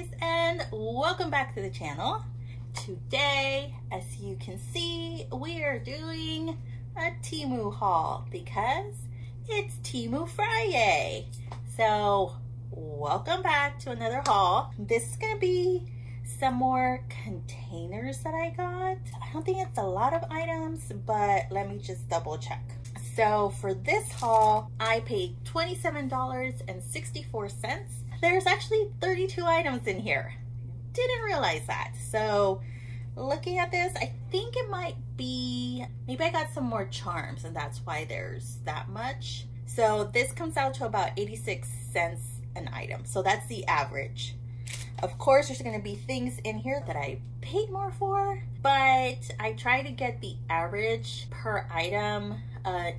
guys, and welcome back to the channel. Today, as you can see, we are doing a TEMU haul because it's TEMU Friday. So welcome back to another haul. This is gonna be some more containers that I got. I don't think it's a lot of items, but let me just double check. So for this haul, I paid $27.64. There's actually 32 items in here. Didn't realize that. So looking at this, I think it might be, maybe I got some more charms and that's why there's that much. So this comes out to about 86 cents an item. So that's the average. Of course, there's gonna be things in here that I paid more for, but I try to get the average per item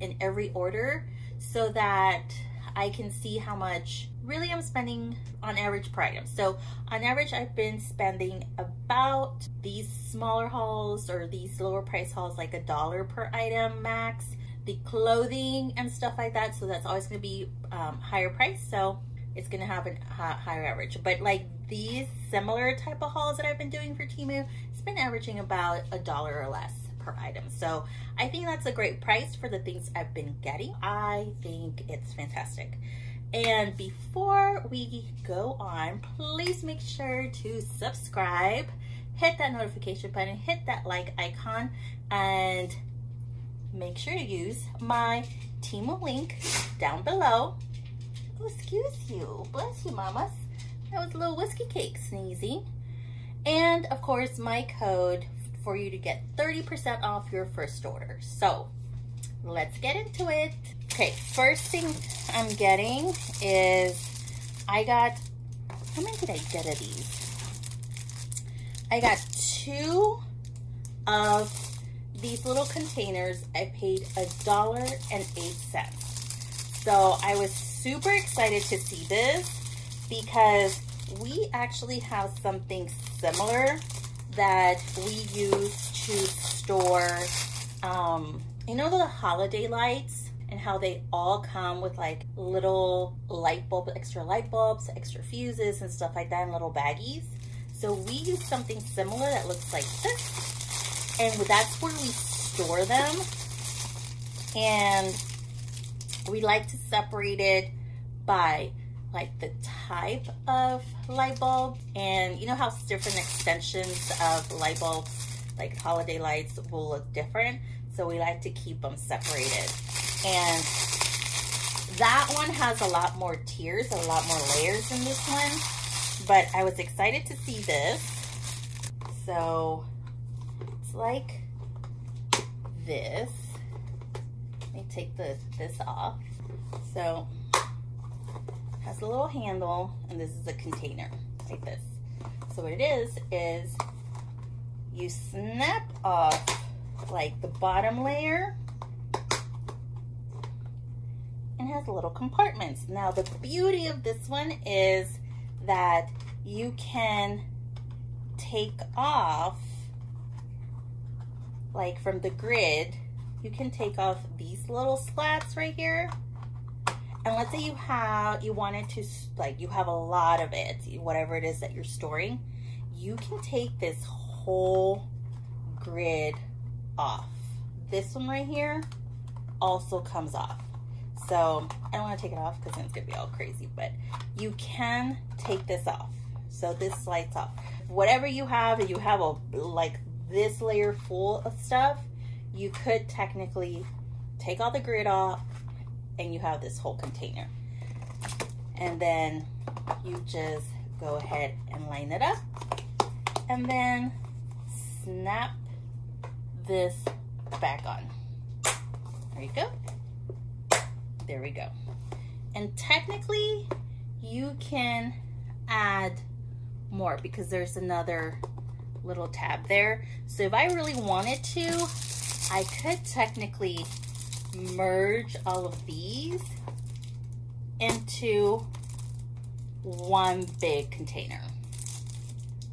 in every order so that I can see how much really I'm spending on average per item. So on average, I've been spending about these smaller hauls or these lower price hauls, like $1 per item max, the clothing and stuff like that. So that's always gonna be higher price. So it's gonna have a higher average, but like these similar type of hauls that I've been doing for TEMU, it's been averaging about $1 or less per item. So I think that's a great price for the things I've been getting. I think it's fantastic. And before we go on, please make sure to subscribe, hit that notification button, hit that like icon, and make sure to use my TEMU link down below. Oh, excuse you, bless you mamas. That was a little whiskey cake sneezing. And of course my code for you to get 30% off your first order. So let's get into it. Okay, first thing I'm getting is, I got, how many did I get of these? I got 2 of these little containers. I paid $1.08. So I was super excited to see this because we actually have something similar that we use to store, you know, the holiday lights and how they all come with like little light bulb, extra light bulbs, extra fuses and stuff like that in little baggies. So we use something similar that looks like this, and that's where we store them. And we like to separate it by like the type of light bulb, and you know how different extensions of light bulbs, like holiday lights, will look different. So we like to keep them separated. And that one has a lot more tiers, a lot more layers than this one, but I was excited to see this. So it's like this. Let me take this off. So has a little handle, and this is a container like this. So what it is you snap off like the bottom layer, and has little compartments. Now the beauty of this one is that you can take off, like from the grid, you can take off these little slats right here. And let's say you have a lot of it, whatever it is that you're storing, you can take this whole grid off. This one right here also comes off. So I don't want to take it off because then it's gonna be all crazy, but you can take this off. So this slides off. Whatever you have, if you have a, like this layer full of stuff, you could technically take all the grid off and you have this whole container. And then you just go ahead and line it up and then snap this back on. There you go. There we go. And technically you can add more because there's another little tab there. So if I really wanted to, I could technically merge all of these into one big container.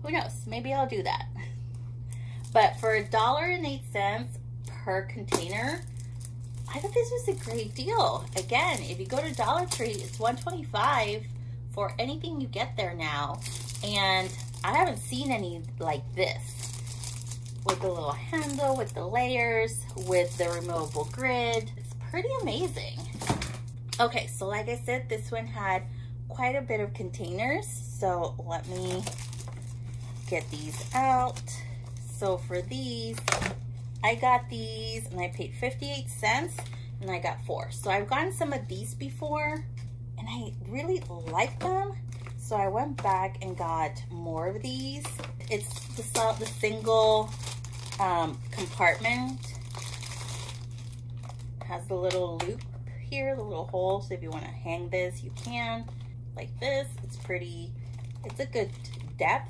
Who knows? Maybe I'll do that. But for $1.08 per container, I thought this was a great deal. Again, if you go to Dollar Tree, it's $1.25 for anything you get there now. And I haven't seen any like this, with the little handle, with the layers, with the removable grid. It's pretty amazing. Okay, so like I said, this one had quite a bit of containers, so let me get these out. So for these, I got these and I paid 58 cents and I got 4. So I've gotten some of these before and I really like them. So I went back and got more of these. It's the single compartment. It has the little loop here, the little hole. So if you want to hang this, you can, like this. It's pretty, it's a good depth.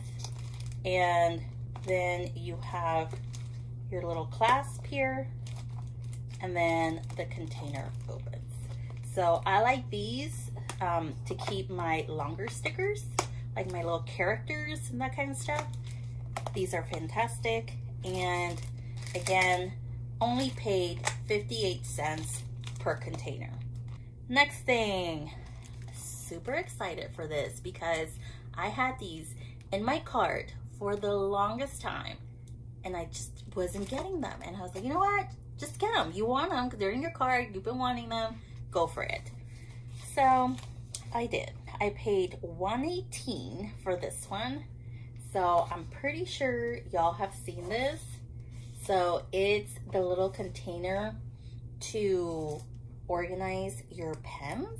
And then you have your little clasp here, and then the container opens. So I like these to keep my longer stickers, like my little characters and that kind of stuff. These are fantastic. And again, only paid 58 cents per container. Next thing, super excited for this because I had these in my cart for the longest time and I just wasn't getting them. And I was like, you know what? Just get them. You want them because they're in your cart. You've been wanting them. Go for it. So I did. I paid $118 for this one. So I'm pretty sure y'all have seen this. So it's the little container to organize your pens,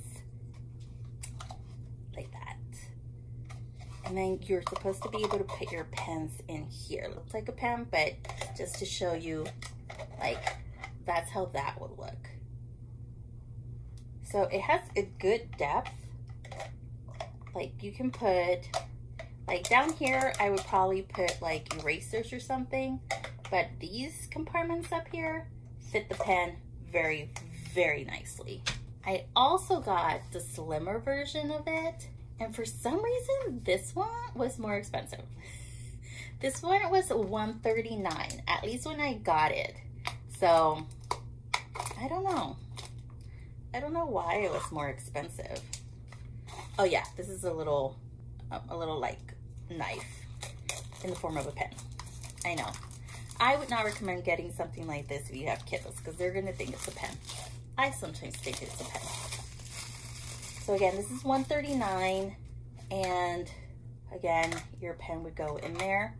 like that. And then you're supposed to be able to put your pens in here. It looks like a pen, but just to show you, like, that's how that would look. So it has a good depth. Like you can put, like down here, I would probably put like erasers or something, but these compartments up here fit the pen very, very nicely. I also got the slimmer version of it. And for some reason, this one was more expensive. This one was $139, at least when I got it. So I don't know. I don't know why it was more expensive. Oh yeah, this is a little like knife in the form of a pen. I know. I would not recommend getting something like this if you have kiddos because they're gonna think it's a pen. I sometimes think it's a pen. So again, this is $139, and again, your pen would go in there.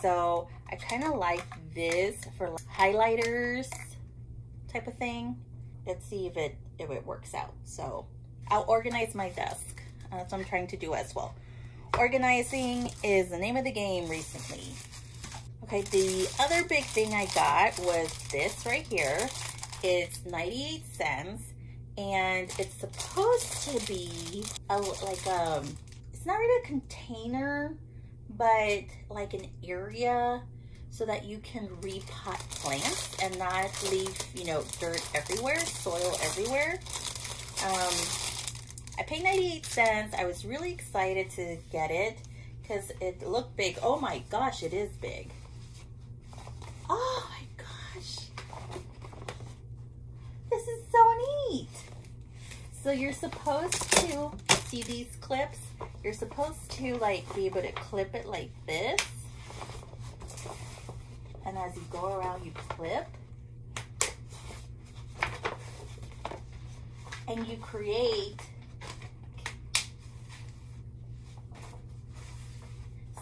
So I kind of like this for like highlighters type of thing. Let's see if it works out. So I'll organize my desk. That's what I'm trying to do as well. Organizing is the name of the game recently. Okay, the other big thing I got was this right here. It's 98 cents and it's supposed to be it's not really a container, but like an area so that you can repot plants and not leave, you know, dirt everywhere, soil everywhere. I paid 98 cents. I was really excited to get it because it looked big. Oh my gosh, it is big. Oh my gosh. This is so neat. So you're supposed to see these clips. You're supposed to like be able to clip it like this. And as you go around, you clip. And you create,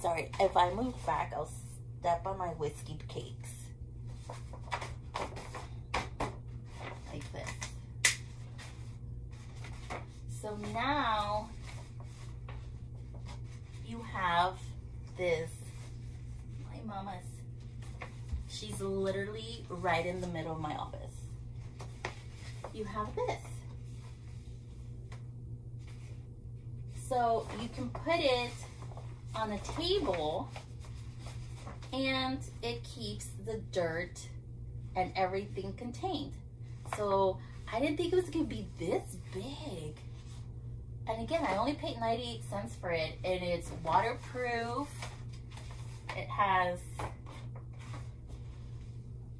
sorry, if I move back, I'll step on my whiskey cakes. Like this. So now you have this, my mama's, she's literally right in the middle of my office. You have this. So you can put it on a table and it keeps the dirt and everything contained. So I didn't think it was gonna be this big. And again, I only paid 98 cents for it and it's waterproof. It has,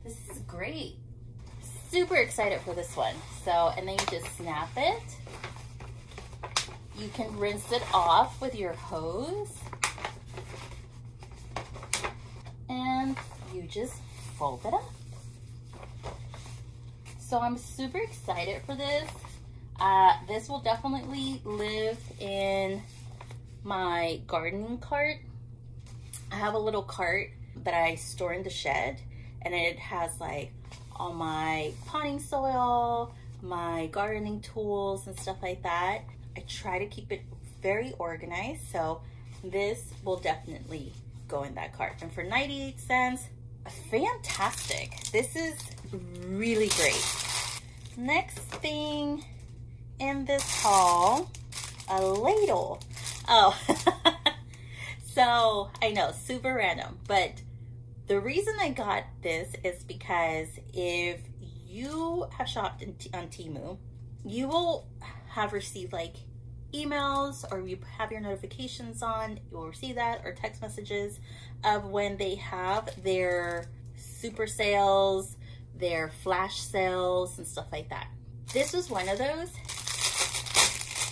this is great. Super excited for this one. So, and then you just snap it. You can rinse it off with your hose. you just fold it up. So I'm super excited for this. This will definitely live in my gardening cart. I have a little cart that I store in the shed, and it has like all my potting soil, my gardening tools and stuff like that. I try to keep it very organized, so this will definitely go in that cart. And for 98 cents, fantastic. This is really great. Next thing in this haul, a ladle. Oh, so I know, super random, but the reason I got this is because if you have shopped on Temu, you will have received like emails, or you have your notifications on, you will receive that, or text messages of when they have their super sales, their flash sales and stuff like that. This was one of those.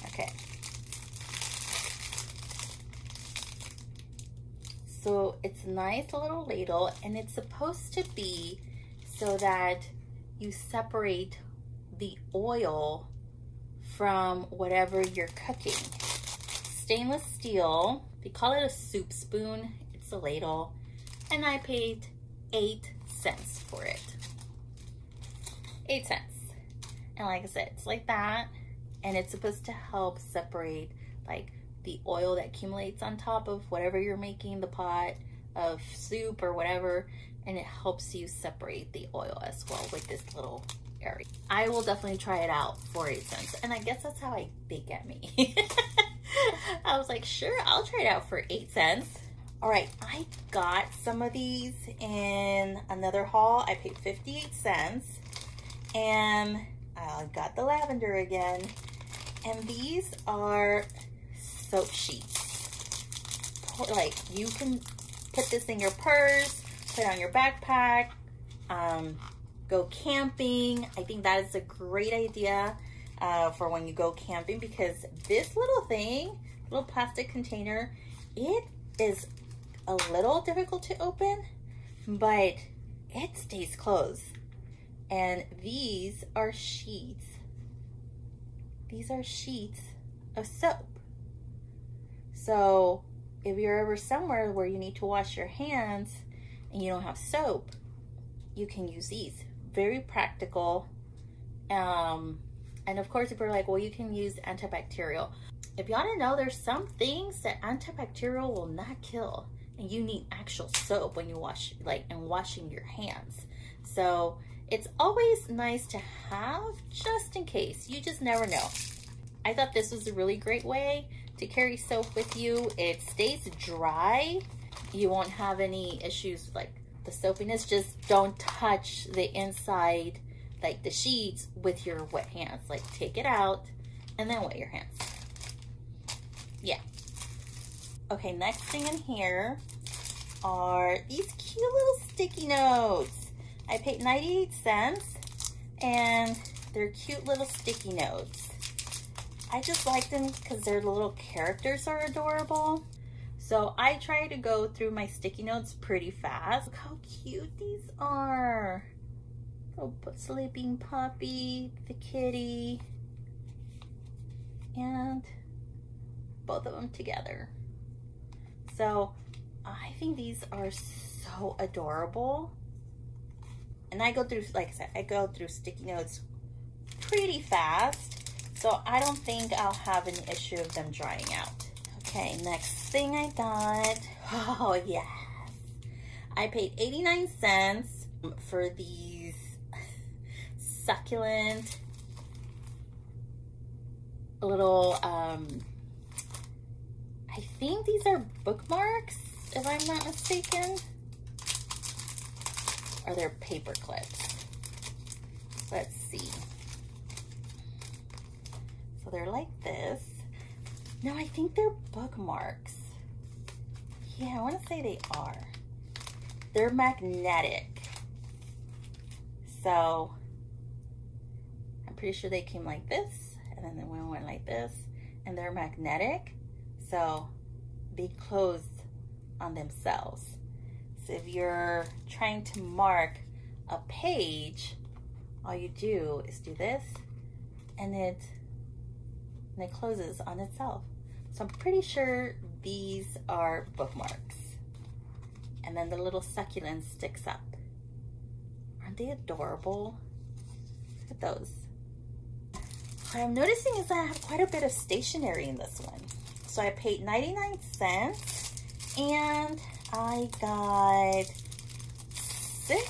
Okay. So it's a nice little ladle, and it's supposed to be so that you separate the oil from whatever you're cooking. Stainless steel, they call it a soup spoon, it's a ladle, and I paid 8 cents for it. 8 cents. And like I said, it's like that, and it's supposed to help separate like the oil that accumulates on top of whatever you're making, the pot of soup or whatever, and it helps you separate the oil as well with this little area. I will definitely try it out for 8 cents, and I guess that's how they get me. I was like, sure, I'll try it out for 8 cents. All right, I got some of these in another haul. I paid 58 cents, and I got the lavender again. And these are soap sheets. Like, you can put this in your purse, put it on your backpack, go camping. I think that is a great idea for when you go camping, because this little thing, little plastic container, it is a little difficult to open, but it stays closed. And these are sheets. These are sheets of soap. So if you're ever somewhere where you need to wash your hands and you don't have soap, you can use these. Very practical. And of course, if you're like, well, you can use antibacterial. If y'all didn't know, there's some things that antibacterial will not kill, and you need actual soap when you wash, like, and washing your hands. So it's always nice to have, just in case. You just never know. I thought this was a really great way to carry soap with you. It stays dry. You won't have any issues with, like, the soapiness. Just don't touch the inside, like the sheets, with your wet hands. Like, take it out and then wet your hands. Yeah. Okay, next thing in here are these cute little sticky notes. I paid 98 cents, and they're cute little sticky notes. I just like them because their little characters are adorable. So I try to go through my sticky notes pretty fast. Look how cute these are. Little sleeping puppy, the kitty, and both of them together. So I think these are so adorable. And I go through, like I said, I go through sticky notes pretty fast. So I don't think I'll have an issue of them drying out. Okay, next thing I got, oh yes, I paid 89 cents for these succulent little, I think these are bookmarks, if I'm not mistaken, or they're paper clips. Let's see. So they're like this. No, I think they're bookmarks. Yeah, I want to say they are. They're magnetic. So I'm pretty sure they came like this, and then the one went like this, and they're magnetic. So they close on themselves. if you're trying to mark a page, all you do is do this, and it closes on itself. So I'm pretty sure these are bookmarks. And then the little succulent sticks up. Aren't they adorable? Look at those. What I'm noticing is that I have quite a bit of stationery in this one. So I paid 99 cents and I got 6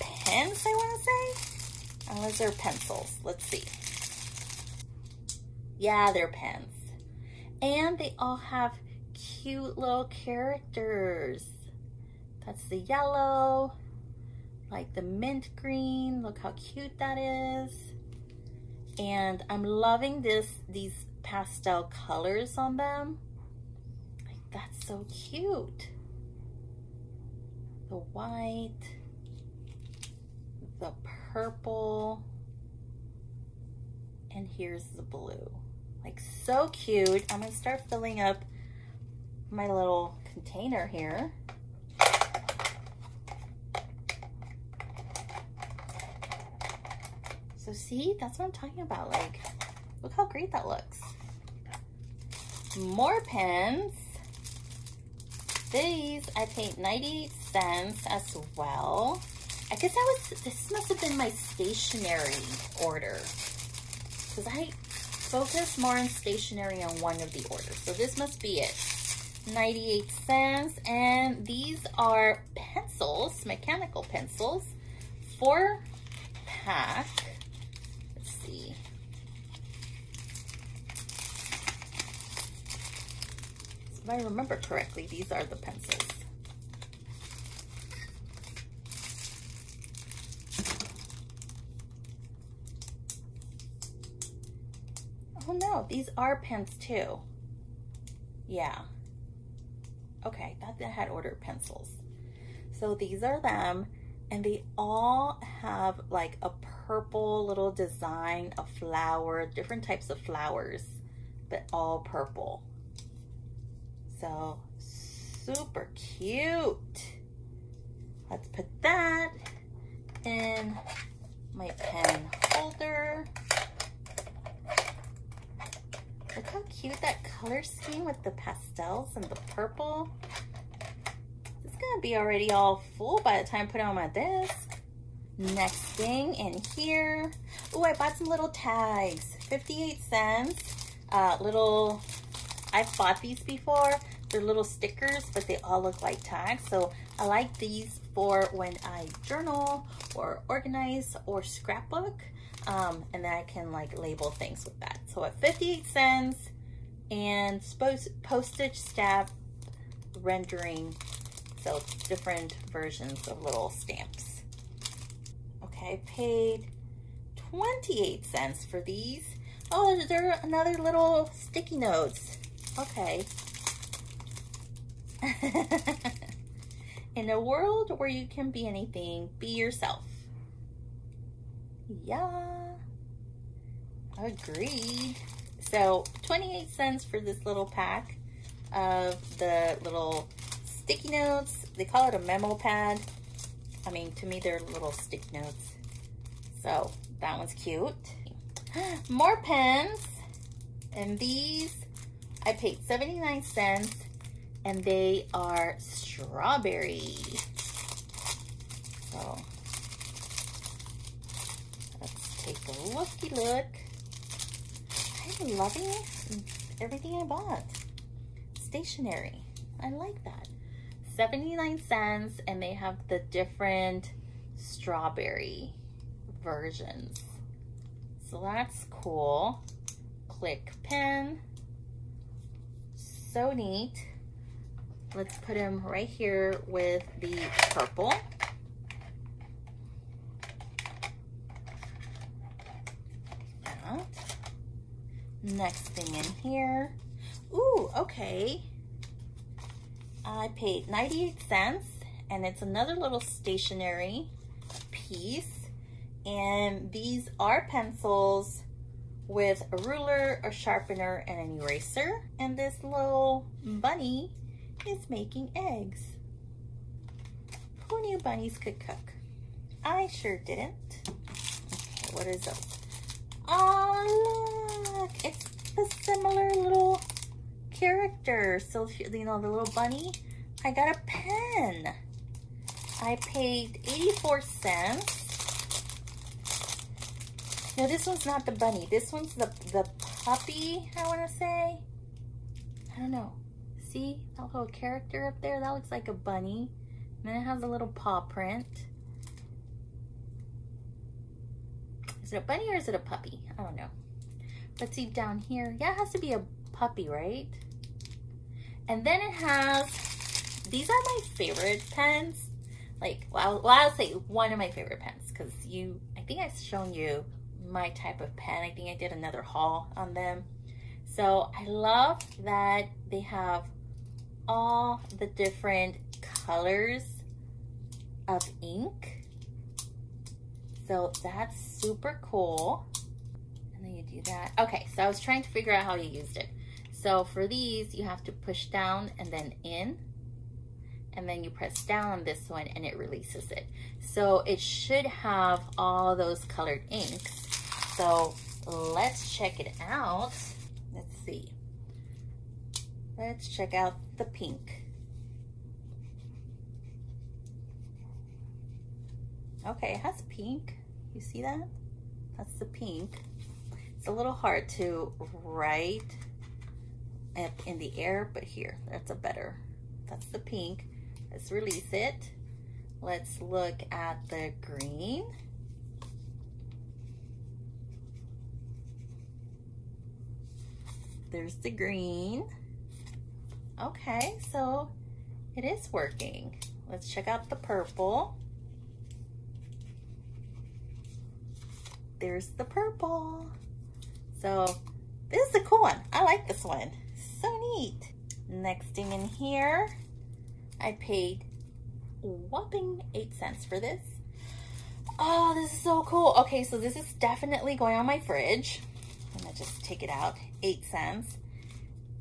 pens, I want to say. Unless they're pencils, let's see. Yeah, they're pens. And they all have cute little characters. That's the yellow, like the mint green. Look how cute that is. And I'm loving these pastel colors on them. Like, that's so cute. The white, the purple, and here's the blue. Like, so cute. I'm gonna start filling up my little container here. So see, that's what I'm talking about. Like, look how great that looks. More pens. These, I paid 98 cents as well. I guess this must have been my stationery order, because I focus more on stationery on one of the orders. So this must be it, 98 cents. And these are pencils, mechanical pencils, 4-pack. If I remember correctly, these are the pencils. Oh no, these are pens too. Yeah. Okay, I thought I had ordered pencils. So these are them, and they all have like a purple little design, a flower, different types of flowers, but all purple. So super cute. Let's put that in my pen holder. Look how cute that color scheme with the pastels and the purple. It's gonna be already all full by the time I put it on my desk. Next thing in here. Oh, I bought some little tags, 58 cents, little, I've bought these before. They're little stickers, but they all look like tags. So I like these for when I journal or organize or scrapbook. And then I can like label things with that. So at 58 cents and postage stamp rendering. So different versions of little stamps. Okay, I paid 28 cents for these. Oh, there are another little sticky notes. Okay. In a world where you can be anything, be yourself. Yeah. Agreed. So 28 cents for this little pack of the little sticky notes. They call it a memo pad. I mean, to me, they're little sticky notes. So that one's cute. More pens. And these, I paid 79 cents and they are strawberry. So let's take a looky look. I'm loving everything I bought. Stationery, I like that. 79 cents and they have the different strawberry versions. So that's cool. Click pen. So neat. Let's put them right here with the purple. That. Next thing in here. Ooh, okay. I paid 98 cents and it's another little stationery piece. And these are pencils with a ruler, a sharpener, and an eraser. And this little bunny is making eggs. Who knew bunnies could cook? I sure didn't. Okay, what is this? Oh, look, it's a similar little character. So, you know, the little bunny. I got a pen. I paid 84 cents. No, this one's not the bunny. This one's the puppy, I want to say. I don't know. See that little character up there? That looks like a bunny. And then it has a little paw print. Is it a bunny or is it a puppy? I don't know. Let's see down here. Yeah, it has to be a puppy, right? And then it has, these are my favorite pens. Like, well, I'll say one of my favorite pens because I think I've shown you my type of pen. I think I did another haul on them. So I love that they have all the different colors of ink. So that's super cool. And then you do that. Okay, so I was trying to figure out how you used it. So for these, you have to push down and then in. And then you press down on this one and it releases it. So it should have all those colored inks. So let's check it out. Let's see. Let's check out the pink. Okay, it has pink. You see that? That's the pink. It's a little hard to write up in the air, but here, that's the pink. Let's release it. Let's look at the green. There's the green. Okay, so it is working. Let's check out the purple. There's the purple. So this is a cool one. I like this one. So neat. Next thing in here, I paid whopping 8 cents for this. Oh, this is so cool. Okay, so this is definitely going on my fridge. I'm gonna just take it out. 8 cents.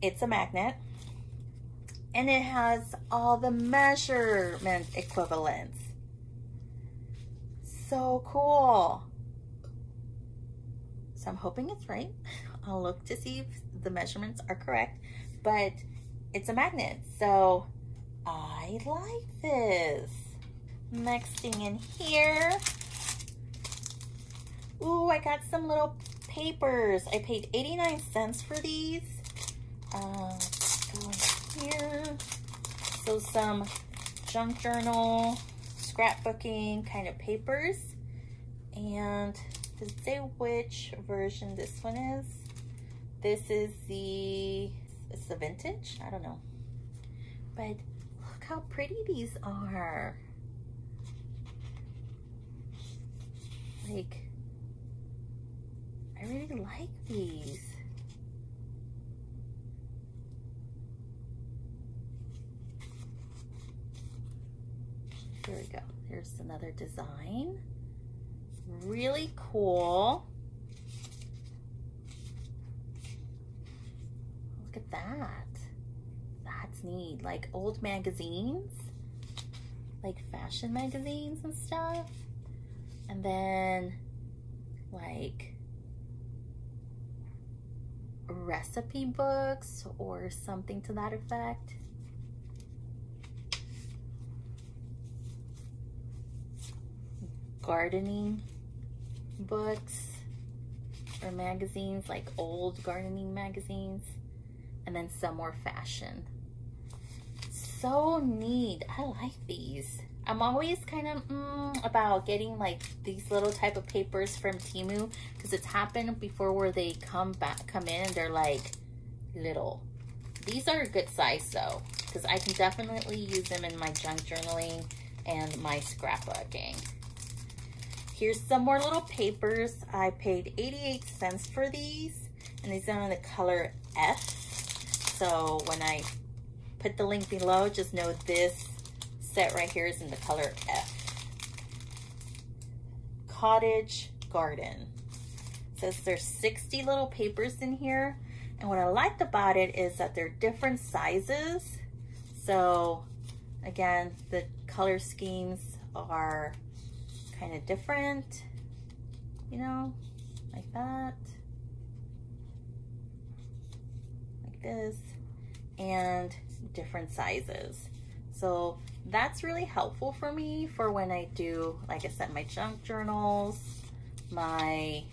It's a magnet. And it has all the measurement equivalents. So cool. So I'm hoping it's right. I'll look to see if the measurements are correct. But it's a magnet, so I like this. Next thing in here. Ooh, I got some little papers. I paid 89 cents for these. Go in here. So some junk journal, scrapbooking kind of papers. And does it say which version this one is? This is it's the vintage? I don't know. But look how pretty these are. Like, I really like these. Here we go. Here's another design. Really cool. Look at that. That's neat. Like old magazines, like fashion magazines and stuff. And then like recipe books or something to that effect. Gardening books or magazines, like old gardening magazines. And then some more fashion. So neat. I like these. I'm always kind of about getting like these little type of papers from TEMU because it's happened before where they come in and they're like little. These are a good size though because I can definitely use them in my junk journaling and my scrapbooking. Here's some more little papers. I paid 88 cents for these and these are in the color F. So when I put the link below, just know this set right here is in the color F. Cottage garden. It says there's 60 little papers in here. And what I liked about it is that they're different sizes. So Again, the color schemes are kind of different, you know, like that, like this, and different sizes. So that's really helpful for me for when I do, like I said, my junk journals, my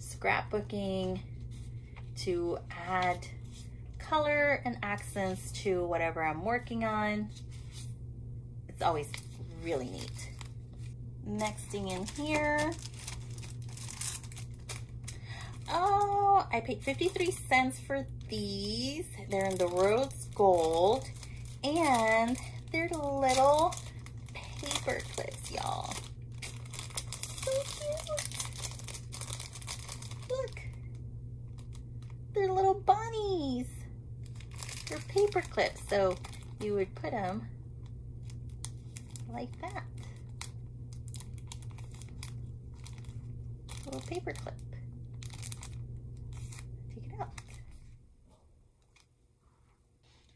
scrapbooking, to add color and accents to whatever I'm working on. It's always really neat. Next thing in here. Oh, I paid 53 cents for these. They're in the rose gold, and they're little paper clips, y'all. So cute. Look, they're little bunnies. They're paper clips, so you would put them like that. Little paper clip. Take it out.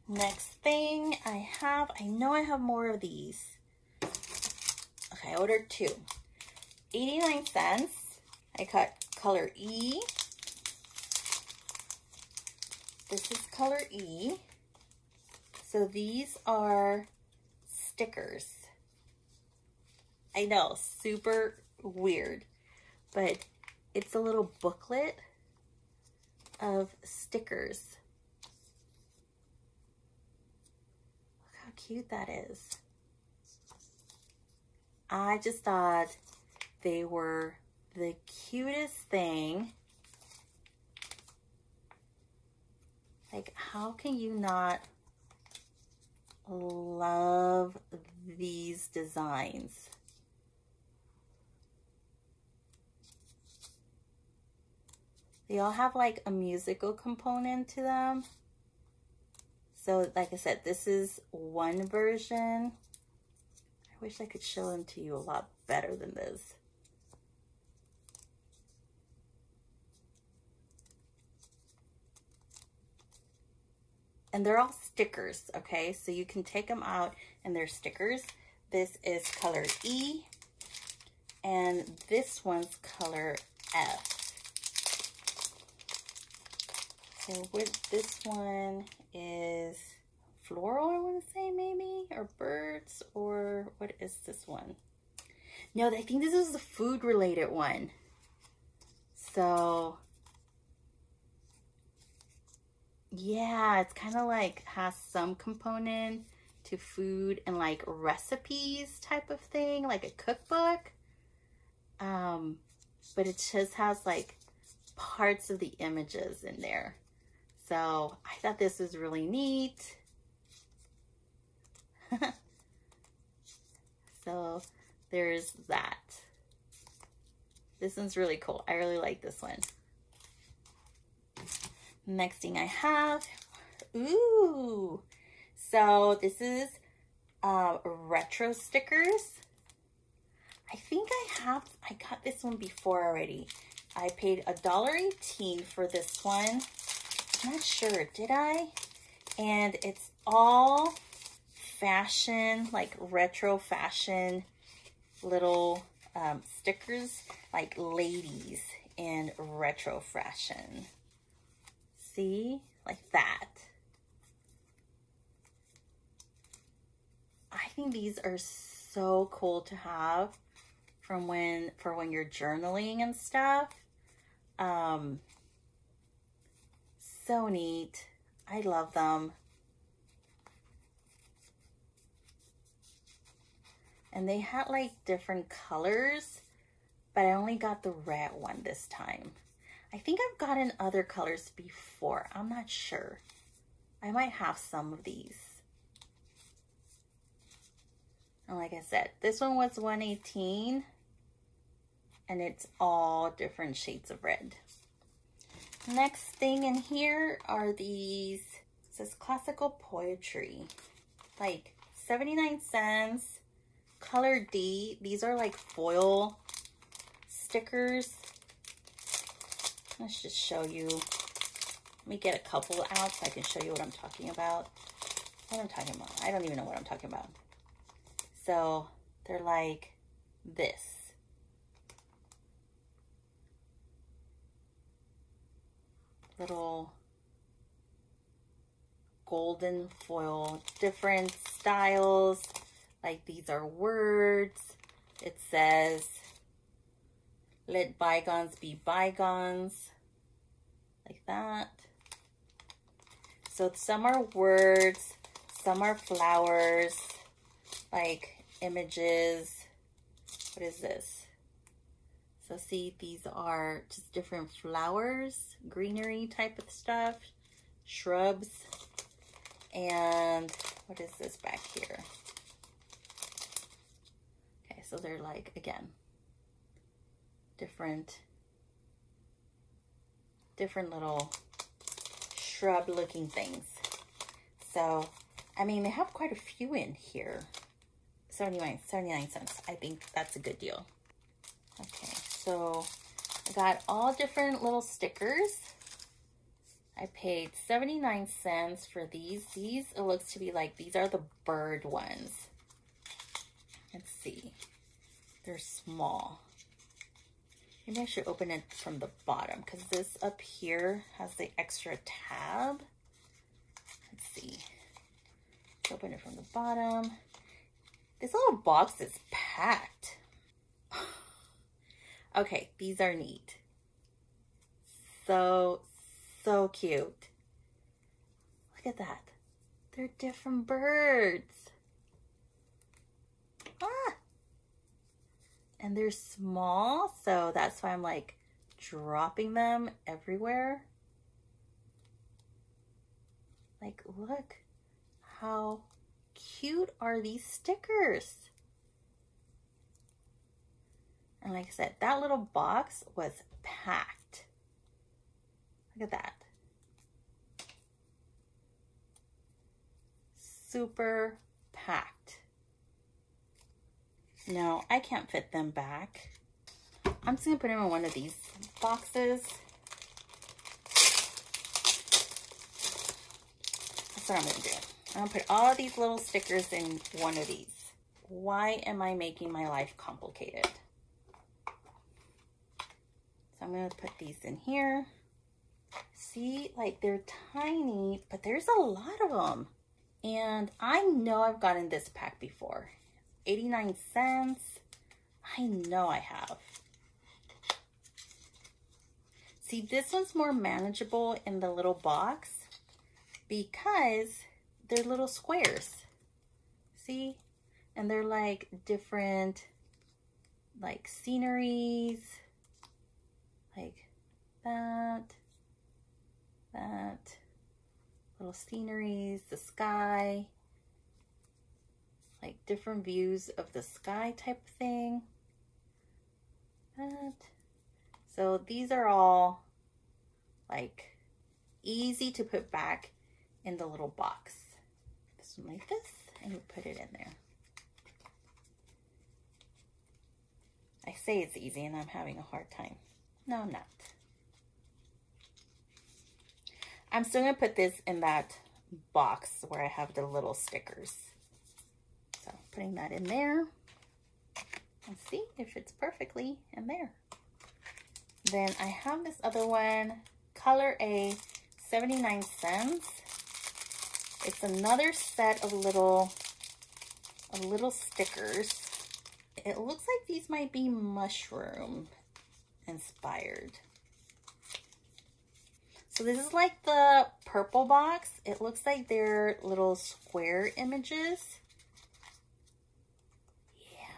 Next thing I know I have more of these. Okay, I ordered two. 89 cents. I got color E. This is color E. So these are stickers. I know, super weird, but it's a little booklet of stickers. Look how cute that is. I just thought they were the cutest thing. Like, how can you not love these designs? They all have like a musical component to them. So like I said, this is one version. I wish I could show them to you a lot better than this. And they're all stickers, okay? So you can take them out and they're stickers. This is color E, and this one's color F. So with this one is floral, I want to say, maybe, or birds, or what is this one? No, I think this is a food related one. So yeah, it's kind of like has some component to food and like recipes type of thing, like a cookbook. But it just has like parts of the images in there. So I thought this was really neat. So there's that. This one's really cool. I really like this one. Next thing I have, ooh. So this is retro stickers. I think I got this one before already. I paid $1.18 for this one. I'm not sure, did I? And it's all fashion, like retro fashion little stickers, like ladies in retro fashion. See, like that. I think these are so cool to have for when you're journaling and stuff. So neat. I love them. And they had like different colors, but I only got the red one this time. I think I've gotten other colors before. I'm not sure. I might have some of these. And like I said, this one was $1.18, and it's all different shades of red. Next thing in here are these. It says classical poetry, like 79 cents, color D. These are like foil stickers. Let's just show you. Let me get a couple out so I can show you what I'm talking about. what I'm talking about. I don't even know what I'm talking about. So they're like this. Little golden foil, different styles. Like these are words. It says, let bygones be bygones. Like that. So some are words, some are flowers, like images. What is this? So see, these are just different flowers, greenery type of stuff, shrubs. And what is this back here? Okay, so they're like, again, different little shrub looking things. So, I mean, they have quite a few in here. 79 cents. I think that's a good deal. Okay. So I got all different little stickers. I paid 79 cents for these. These, it looks to be like, these are the bird ones. Let's see. They're small. Maybe I should open it from the bottom because this up here has the extra tab. Let's see. Let's open it from the bottom. This little box is packed. Okay, these are neat. So cute. Look at that. They're different birds. Ah! And they're small, so that's why I'm like dropping them everywhere. Like, look how cute are these stickers. And like I said, that little box was packed. Look at that. Super packed. No, I can't fit them back. I'm just gonna put them in one of these boxes. That's what I'm gonna do. I'm gonna put all these little stickers in one of these. Why am I making my life complicated? So I'm going to put these in here. See, like they're tiny, but there's a lot of them. And I know I've gotten this pack before. 89 cents. I know I have. See, this one's more manageable in the little box because they're little squares. See? And they're like different, like sceneries. Like that, little sceneries, the sky, like different views of the sky type of thing. That. So these are all like easy to put back in the little box. This one like this, and you put it in there. I say it's easy and I'm having a hard time. No, I'm not. I'm still going to put this in that box where I have the little stickers. So putting that in there and see if it fits perfectly in there. Then I have this other one, Color A, 79 cents. It's another set of little stickers. It looks like these might be mushroom inspired. So this is like the purple box. It looks like they're little square images. Yeah.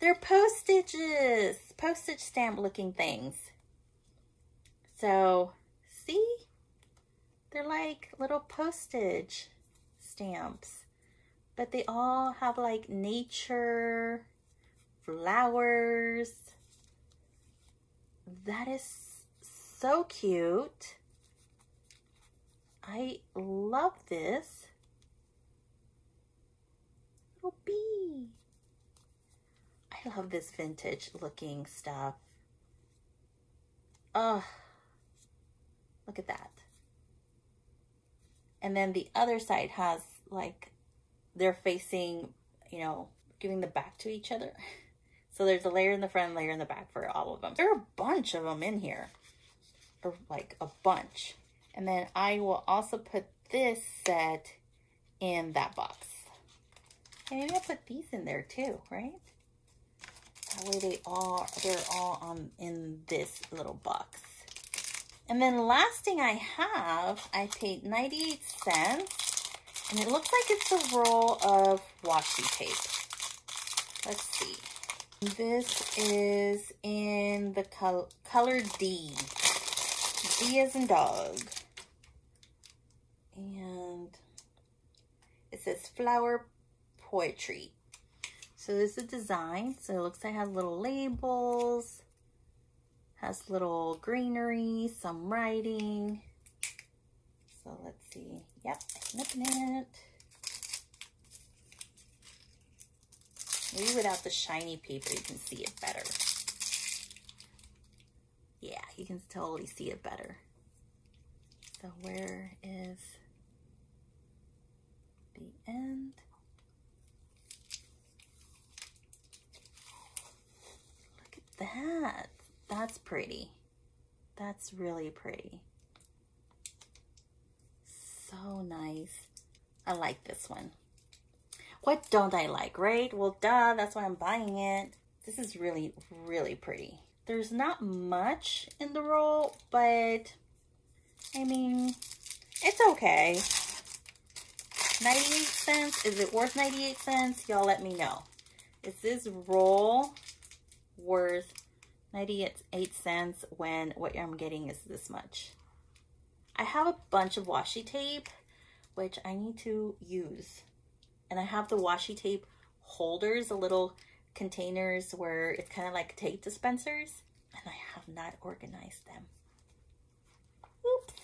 They're postages, postage stamp looking things. So see, they're like little postage stamps, but they all have like nature, flowers. That is so cute. I love this. Little bee. I love this vintage looking stuff. Oh, look at that. And then the other side has like, they're facing, you know, giving the back to each other. So there's a layer in the front, layer in the back for all of them. There are a bunch of them in here, or like a bunch. And then I will also put this set in that box. And maybe I'll put these in there too, right? That way they're all in this little box. And then last thing I have, I paid 98 cents, and it looks like it's a roll of washi tape. Let's see. This is in the color D. D as in dog. And it says flower poetry. So this is a design. So it looks like it has little labels, has little greenery, some writing. So let's see. Yep, I can open it. Maybe without the shiny paper, you can see it better. Yeah, you can totally see it better. So where is the end? Look at that. That's pretty. That's really pretty. So nice. I like this one. What don't I like, right? Well, duh, that's why I'm buying it. This is really, really pretty. There's not much in the roll, but I mean, it's okay. 98 cents, is it worth 98 cents? Y'all let me know. Is this roll worth 98 cents when what I'm getting is this much? I have a bunch of washi tape, which I need to use. And I have the washi tape holders, the little containers where it's kind of like tape dispensers, and I have not organized them. Oops.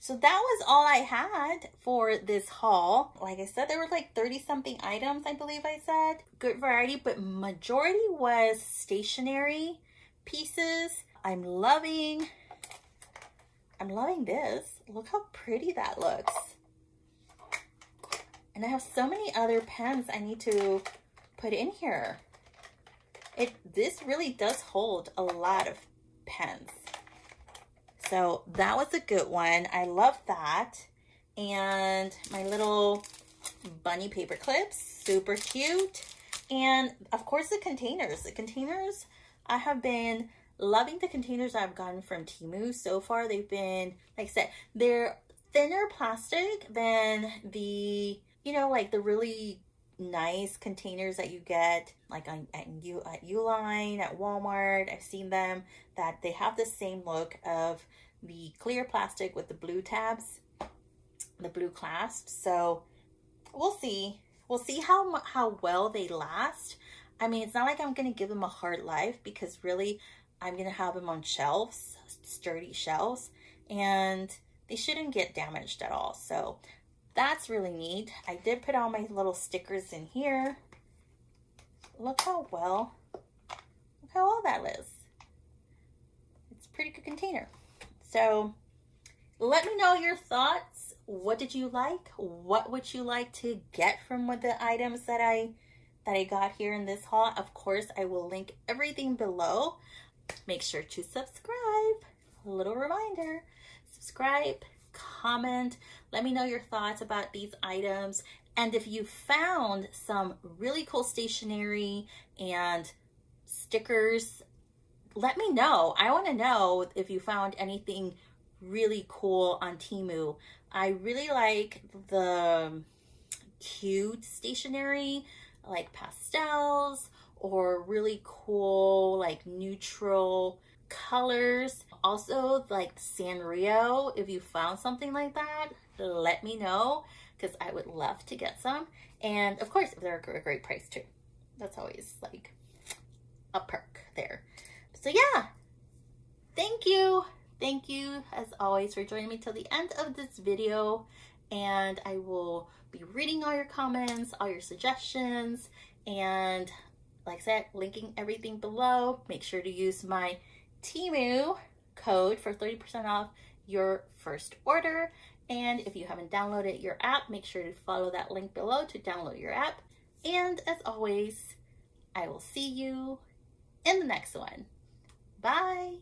So that was all I had for this haul. Like I said, there were like 30 something items, I believe I said. Good variety, but majority was stationery pieces. I'm loving this. Look how pretty that looks. And I have so many other pens I need to put in here. This really does hold a lot of pens. So that was a good one. I love that. And my little bunny paper clips, super cute. And of course the containers. The containers, I have been loving the containers I've gotten from TEMU so far. They've been, like I said, they're thinner plastic than the, you know, like the really nice containers that you get like at Uline, at Walmart. I've seen them that they have the same look of the clear plastic with the blue tabs, the blue clasps. So we'll see how well they last. I mean, it's not like I'm going to give them a hard life, because really I'm going to have them on shelves, sturdy shelves, and they shouldn't get damaged at all. So that's really neat. I did put all my little stickers in here. Look how well that is. It's a pretty good container. So let me know your thoughts. What did you like? What would you like to get from the items that I got here in this haul? Of course, I will link everything below. Make sure to subscribe. A little reminder, subscribe. Comment, let me know your thoughts about these items, and if you found some really cool stationery and stickers, let me know. I want to know if you found anything really cool on TEMU. I really like the cute stationery, like pastels or really cool like neutral colors. Also, like Sanrio, if you found something like that, let me know, because I would love to get some. And of course, they're a great price too. That's always like a perk there. So yeah, thank you as always for joining me till the end of this video, and I will be reading all your comments, all your suggestions, and like I said, linking everything below. Make sure to use my TEMU code for 30% off your first order. And if you haven't downloaded your app, make sure to follow that link below to download your app. And as always, I will see you in the next one. Bye.